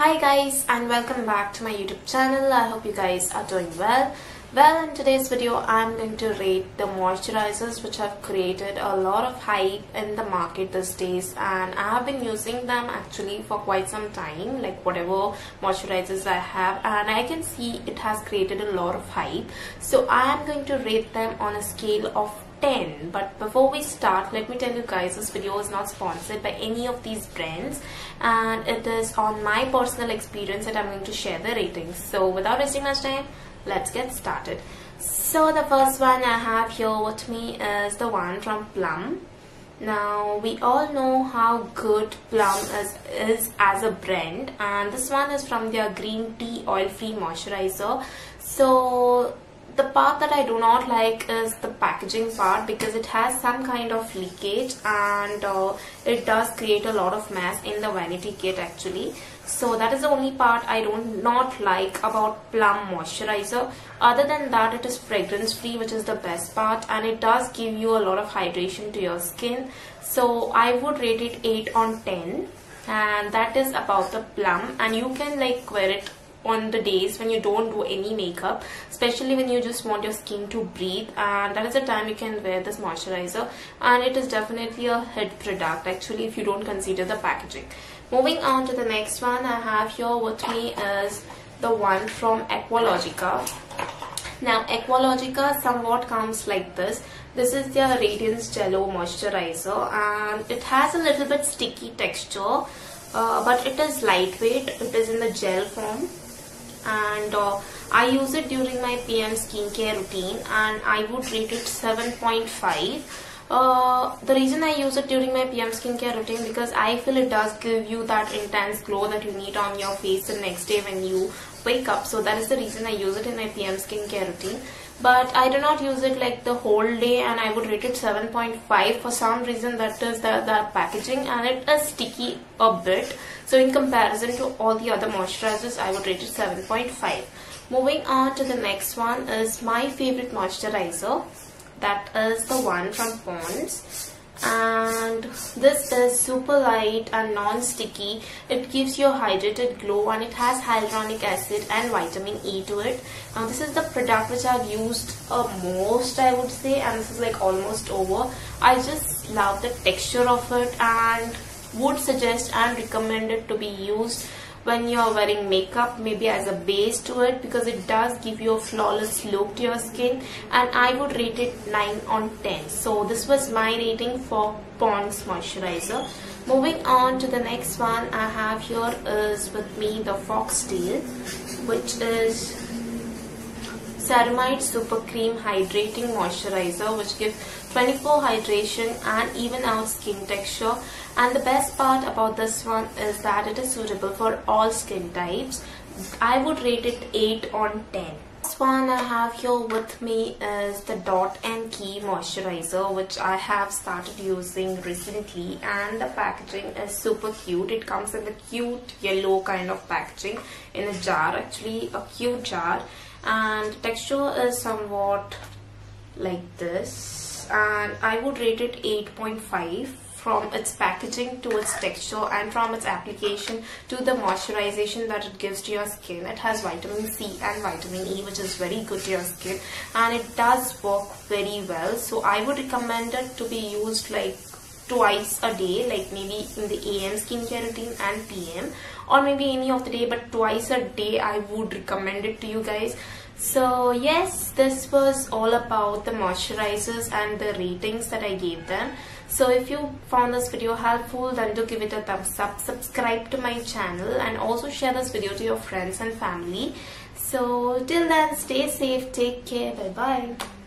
Hi guys, and welcome back to my YouTube channel. I hope you guys are doing well. In today's video I'm going to rate the moisturizers which have created a lot of hype in the market these days, and I have been using them actually for quite some time, like whatever moisturizers I have, and I can see it has created a lot of hype. So I am going to rate them on a scale of 10. But before we start, let me tell you guys, this video is not sponsored by any of these brands, and it is on my personal experience that I'm going to share the ratings. So without wasting much time, let's get started. So the first one I have here with me is the one from Plum. Now we all know how good Plum is as a brand, and this one is from their green tea oil-free moisturizer. So the part that I do not like is the packaging part, because it has some kind of leakage, and it does create a lot of mess in the vanity kit actually. So that is the only part I do not like about Plum moisturizer. Other than that, it is fragrance free, which is the best part, and it does give you a lot of hydration to your skin. So I would rate it 8 on 10, and that is about the Plum. And you can like wear it on the days when you don't do any makeup, especially when you just want your skin to breathe, and that is the time you can wear this moisturizer. And it is definitely a hit product actually, if you don't consider the packaging. Moving on to the next one I have here with me is the one from Aqualogica. Now Aqualogica somewhat comes like this. This is their Radiance Jello moisturizer, and it has a little bit sticky texture, but it is lightweight. It is in the gel form, and I use it during my PM skincare routine, and I would rate it 7.5. The reason I use it during my PM skincare routine, because I feel it does give you that intense glow that you need on your face the next day when you wake up. So that is the reason I use it in my PM skincare routine. But I do not use it like the whole day, and I would rate it 7.5 for some reason. That is the packaging, and it is sticky a bit. So in comparison to all the other moisturizers, I would rate it 7.5. Moving on to the next one is my favorite moisturizer. That is the one from Ponds, and this is super light and non-sticky. It gives you a hydrated glow, and it has hyaluronic acid and vitamin E to it. Now this is the product which I've used most, I would say, and this is like almost over. I just love the texture of it, and would suggest and recommend it to be used when you are wearing makeup, maybe as a base to it, because it does give you a flawless look to your skin. And I would rate it 9 on 10. So this was my rating for Ponds moisturizer. Moving on to the next one I have here is with me the Foxtale, which is Ceramide Super Cream Hydrating Moisturizer, which gives 24 hydration and even out skin texture. And the best part about this one is that it is suitable for all skin types. I would rate it 8 on 10. Next one I have here with me is the Dot & Key moisturizer, which I have started using recently, and the packaging is super cute. It comes in the cute yellow kind of packaging in a jar, actually a cute jar, and the texture is somewhat like this, and I would rate it 8.5. from its packaging to its texture, and from its application to the moisturization that it gives to your skin. It has vitamin C and vitamin E, which is very good to your skin, and it does work very well. So I would recommend it to be used like twice a day, like maybe in the AM skincare routine and PM, or maybe any of the day, but twice a day I would recommend it to you guys. So yes, this was all about the moisturizers and the ratings that I gave them. So if you found this video helpful, then do give it a thumbs up, subscribe to my channel, and also share this video to your friends and family. So till then, stay safe, take care, bye bye.